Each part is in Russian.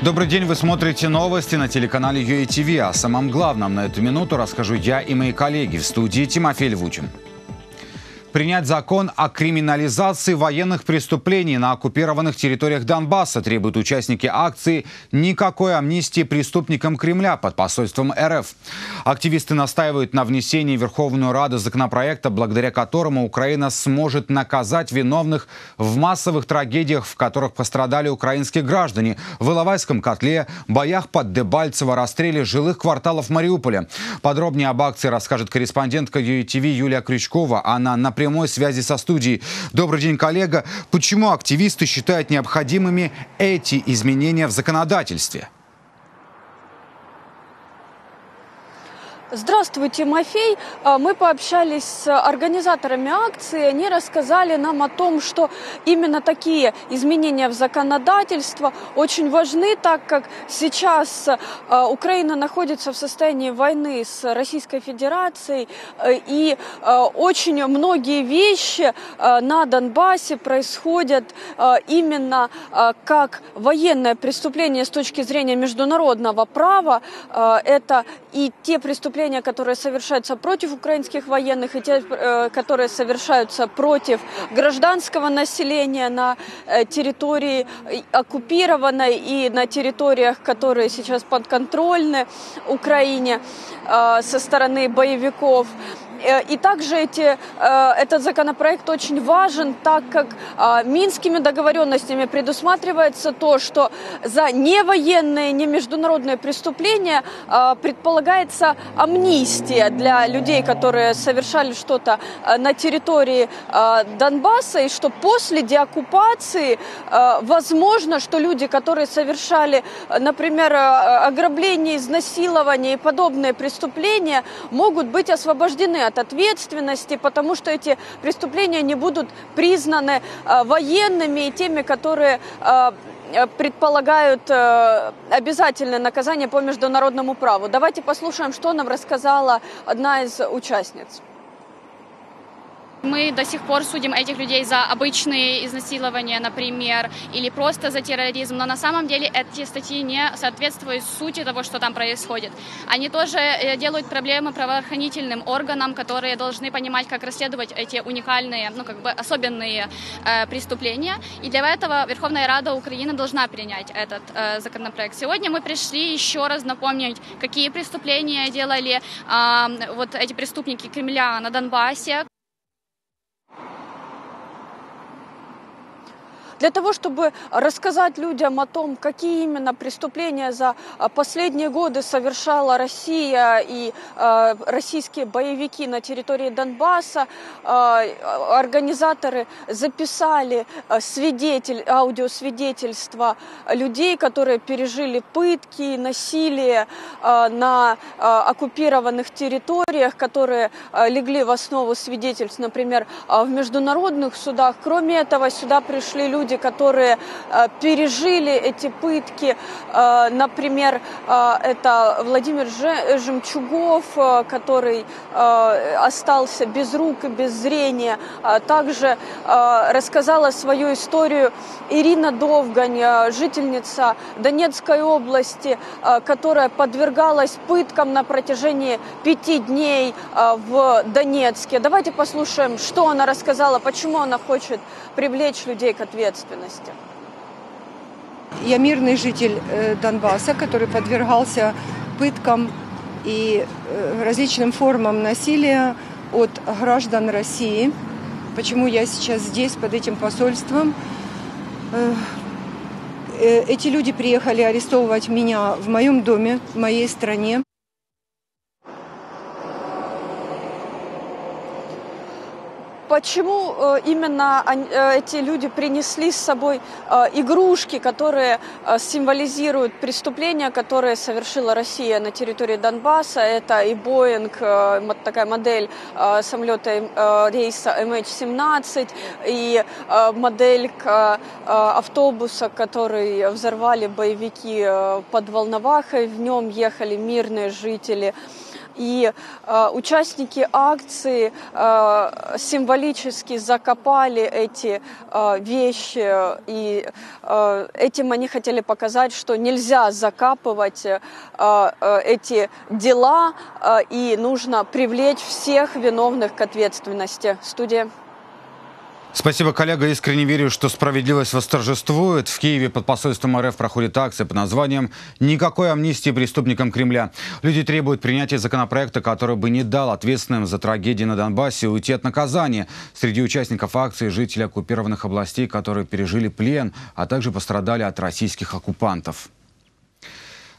Добрый день, вы смотрите новости на телеканале UATV. О самом главном на эту минуту расскажу я и мои коллеги. В студии Тимофей Львучин. Принять закон о криминализации военных преступлений на оккупированных территориях Донбасса требуют участники акции «Никакой амнистии преступникам Кремля» под посольством РФ. Активисты настаивают на внесении в Верховную Раду законопроекта, благодаря которому Украина сможет наказать виновных в массовых трагедиях, в которых пострадали украинские граждане в Иловайском котле, боях под Дебальцево, расстреле жилых кварталов Мариуполя. Подробнее об акции расскажет корреспондентка ЮТВ Юлия Крючкова. Она на прямой связи со студией. Добрый день, коллега. Почему активисты считают необходимыми эти изменения в законодательстве? Здравствуй, Тимофей. Мы пообщались с организаторами акции. Они рассказали нам о том, что именно такие изменения в законодательство очень важны, так как сейчас Украина находится в состоянии войны с Российской Федерацией. И очень многие вещи на Донбассе происходят именно как военное преступление с точки зрения международного права. Это и те преступления, которые совершаются против украинских военных, и те, которые совершаются против гражданского населения на территории оккупированной и на территориях, которые сейчас подконтрольны Украине со стороны боевиков. И также этот законопроект очень важен, так как минскими договоренностями предусматривается то, что за невоенные, не международные преступления предполагается амнистия для людей, которые совершали что-то на территории Донбасса, и что после деоккупации возможно, что люди, которые совершали, например, ограбление, изнасилование и подобные преступления, могут быть освобождены от ответственности, потому что эти преступления не будут признаны военными и теми, которые предполагают обязательное наказание по международному праву. Давайте послушаем, что нам рассказала одна из участниц. Мы до сих пор судим этих людей за обычные изнасилования, например, или просто за терроризм, но на самом деле эти статьи не соответствуют сути того, что там происходит. Они тоже делают проблемы правоохранительным органам, которые должны понимать, как расследовать эти уникальные, особенные преступления. И для этого Верховная Рада Украины должна принять этот законопроект. Сегодня мы пришли еще раз напомнить, какие преступления делали вот эти преступники Кремля на Донбассе. Для того, чтобы рассказать людям о том, какие именно преступления за последние годы совершала Россия и российские боевики на территории Донбасса, организаторы записали аудиосвидетельства людей, которые пережили пытки, насилие на оккупированных территориях, которые легли в основу свидетельств, например, в международных судах. Кроме этого, сюда пришли люди, которые пережили эти пытки. Например, это Владимир Жемчугов, который остался без рук и без зрения. Также рассказала свою историю Ирина Довгань, жительница Донецкой области, которая подвергалась пыткам на протяжении 5 дней в Донецке. Давайте послушаем, что она рассказала, почему она хочет привлечь людей к ответственности. Я мирный житель Донбасса, который подвергался пыткам и различным формам насилия от граждан России. Почему я сейчас здесь, под этим посольством? Эти люди приехали арестовывать меня в моем доме, в моей стране. Почему именно эти люди принесли с собой игрушки, которые символизируют преступления, которые совершила Россия на территории Донбасса? Это и Боинг, такая модель самолета рейса MH17, и моделька автобуса, который взорвали боевики под Волновахой. В нем ехали мирные жители. И участники акции символически закопали эти вещи. И этим они хотели показать, что нельзя закапывать эти дела и нужно привлечь всех виновных к ответственности. Студия. Спасибо, коллега. Искренне верю, что справедливость восторжествует. В Киеве под посольством РФ проходит акция под названием «Никакой амнистии преступникам Кремля». Люди требуют принятия законопроекта, который бы не дал ответственным за трагедии на Донбассе уйти от наказания. Среди участников акции жители оккупированных областей, которые пережили плен, а также пострадали от российских оккупантов.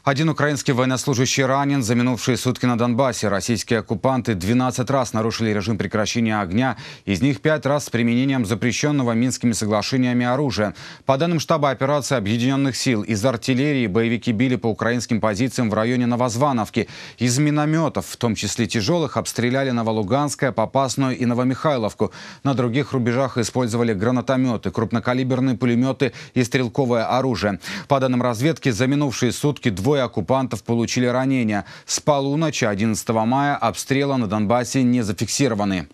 Один украинский военнослужащий ранен. За минувшие сутки на Донбассе российские оккупанты 12 раз нарушили режим прекращения огня. Из них 5 раз с применением запрещенного Минскими соглашениями оружия. По данным штаба операции Объединенных сил, из артиллерии боевики били по украинским позициям в районе Новозвановки. Из минометов, в том числе тяжелых, обстреляли Новолуганское, Попасную и Новомихайловку. На других рубежах использовали гранатометы, крупнокалиберные пулеметы и стрелковое оружие. По данным разведки, за минувшие сутки двое оккупантов получили ранения. С полуночи 11 мая обстрелы на Донбассе не зафиксированы.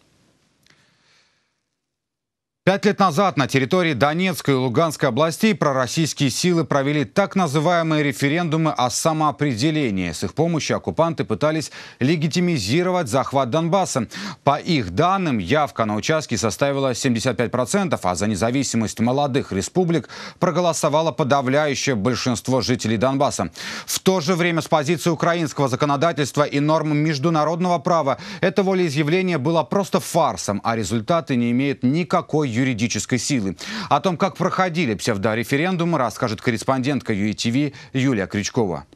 5 лет назад на территории Донецкой и Луганской областей пророссийские силы провели так называемые референдумы о самоопределении. С их помощью оккупанты пытались легитимизировать захват Донбасса. По их данным, явка на участке составила 75%, а за независимость молодых республик проголосовало подавляющее большинство жителей Донбасса. В то же время с позиции украинского законодательства и норм международного права это волеизъявление было просто фарсом, а результаты не имеют никакой юридической силы. О том, как проходили псевдореферендумы, расскажет корреспондентка UATV Юлия Крючкова.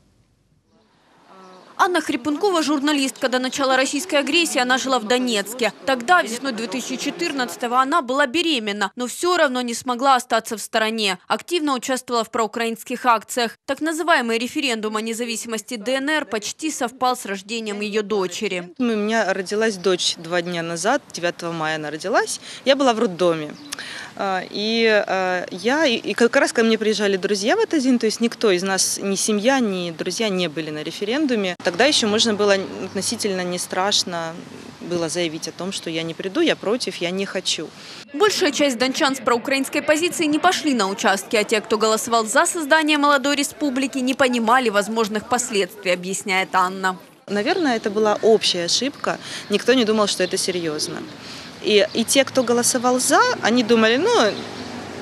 Анна Хрипункова – журналистка. До начала российской агрессии она жила в Донецке. Тогда, весной 2014-го, она была беременна, но все равно не смогла остаться в стороне. Активно участвовала в проукраинских акциях. Так называемый референдум о независимости ДНР почти совпал с рождением ее дочери. У меня родилась дочь 2 дня назад, 9 мая она родилась. Я была в роддоме. И как раз ко мне приезжали друзья в этот день, то есть никто из нас, ни семья, ни друзья не были на референдуме. Тогда еще можно было относительно не страшно было заявить о том, что я не приду, я против, я не хочу. Большая часть дончан с проукраинской позиции не пошли на участки, а те, кто голосовал за создание молодой республики, не понимали возможных последствий, объясняет Анна. Наверное, это была общая ошибка, никто не думал, что это серьезно. И те, кто голосовал «за», они думали, ну,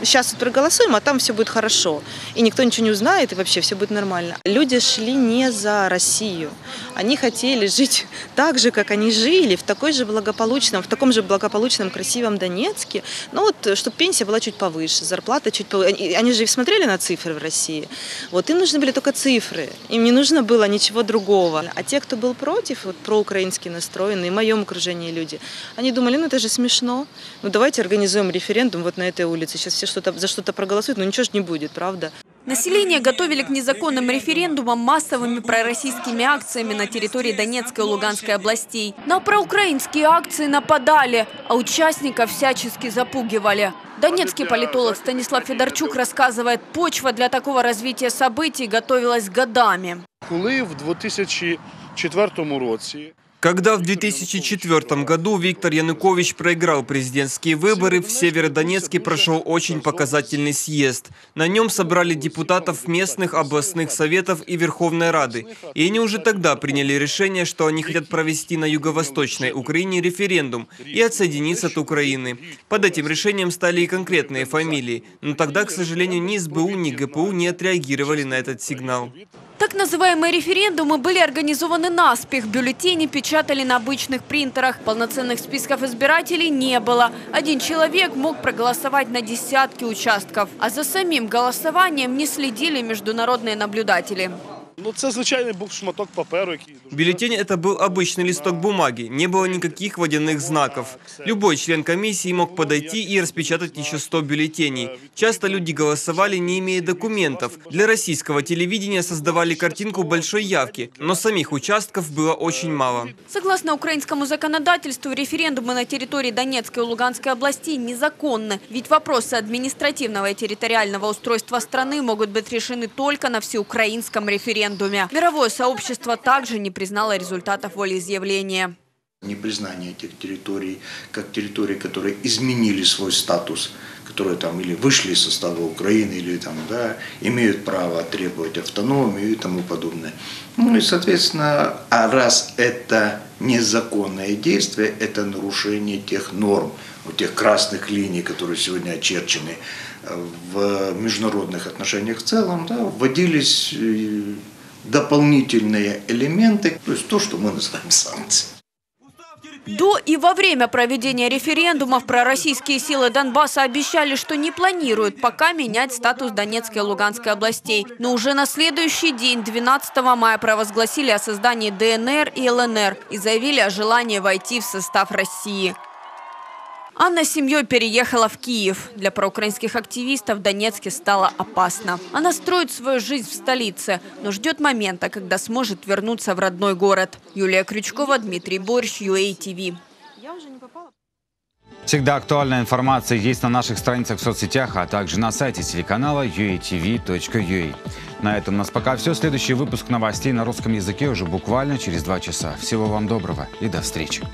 сейчас вот проголосуем, а там все будет хорошо. И никто ничего не узнает, и вообще все будет нормально. Люди шли не за Россию. Они хотели жить так же, как они жили, в таком же благополучном, красивом Донецке. Но вот, чтобы пенсия была чуть повыше, зарплата чуть повыше. Они же смотрели на цифры в России. Вот им нужны были только цифры. Им не нужно было ничего другого. А те, кто был против, вот проукраински настроенные, в моем окружении люди, они думали, ну это же смешно. Ну давайте организуем референдум вот на этой улице. Сейчас все за что-то проголосуют, но ничего же не будет, правда? Население готовили к незаконным референдумам массовыми пророссийскими акциями на территории Донецкой и Луганской областей. На проукраинские акции нападали, а участников всячески запугивали. Донецкий политолог Станислав Федорчук рассказывает, почва для такого развития событий готовилась годами. Когда в 2004 году Виктор Янукович проиграл президентские выборы, в Северодонецке прошел очень показательный съезд. На нем собрали депутатов местных, областных советов и Верховной Рады. И они уже тогда приняли решение, что они хотят провести на юго-восточной Украине референдум и отсоединиться от Украины. Под этим решением стали и конкретные фамилии. Но тогда, к сожалению, ни СБУ, ни ГПУ не отреагировали на этот сигнал. Так называемые референдумы были организованы наспех. Бюллетени печатали на обычных принтерах. Полноценных списков избирателей не было. Один человек мог проголосовать на десятки участков. А за самим голосованием не следили международные наблюдатели. Бюллетень – это был обычный листок бумаги, не было никаких водяных знаков. Любой член комиссии мог подойти и распечатать еще 100 бюллетеней. Часто люди голосовали, не имея документов. Для российского телевидения создавали картинку большой явки, но самих участков было очень мало. Согласно украинскому законодательству, референдумы на территории Донецкой и Луганской областей незаконны, ведь вопросы административного и территориального устройства страны могут быть решены только на всеукраинском референдуме. референдуме. Мировое сообщество также не признало результатов волеизъявления. Непризнание этих территорий, как территории, которые изменили свой статус, которые там или вышли из состава Украины, или там, да, имеют право требовать автономию и тому подобное. Ну и, соответственно, а раз это незаконное действие, это нарушение тех норм, вот тех красных линий, которые сегодня очерчены в международных отношениях в целом, да, вводились дополнительные элементы, то есть то, что мы называем санкции. До и во время проведения референдумов пророссийские силы Донбасса обещали, что не планируют пока менять статус Донецкой и Луганской областей. Но уже на следующий день, 12 мая, провозгласили о создании ДНР и ЛНР и заявили о желании войти в состав России. Анна с семьей переехала в Киев. Для проукраинских активистов в Донецке стало опасно. Она строит свою жизнь в столице, но ждет момента, когда сможет вернуться в родной город. Юлия Крючкова, Дмитрий Борщ, UATV. Всегда актуальная информация есть на наших страницах в соцсетях, а также на сайте телеканала UATV.UA. На этом у нас пока все. Следующий выпуск новостей на русском языке уже буквально через 2 часа. Всего вам доброго и до встречи.